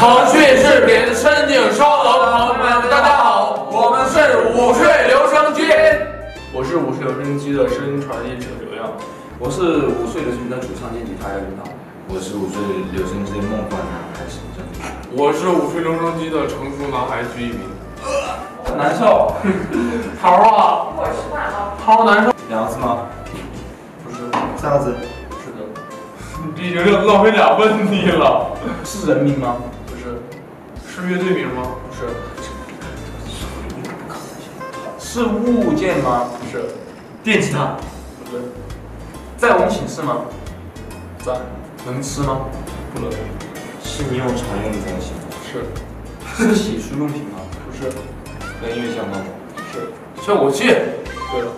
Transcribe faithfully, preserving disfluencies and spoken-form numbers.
腾讯视频深井烧楼，朋友们，大家好，我们是午睡留声机，我是午睡留声机的声音传递者刘亮，我是午睡留声机的主唱兼吉他杨导，我是午睡留声机的梦幻男孩沈正，我是午睡留声机的成熟男孩徐一鸣，很难受，好啊，我吃饭了，好难受，两次吗？不是，三次，是的，你有点浪费俩问题了，是人名吗？ 是乐队名吗？不是。是物件吗？不是。电吉他？不对。在我们寝室吗？在。能吃吗？不能。是你有常用的东西吗？是。是洗漱用品吗？不是。跟音乐相关吗？是。效果器。对了。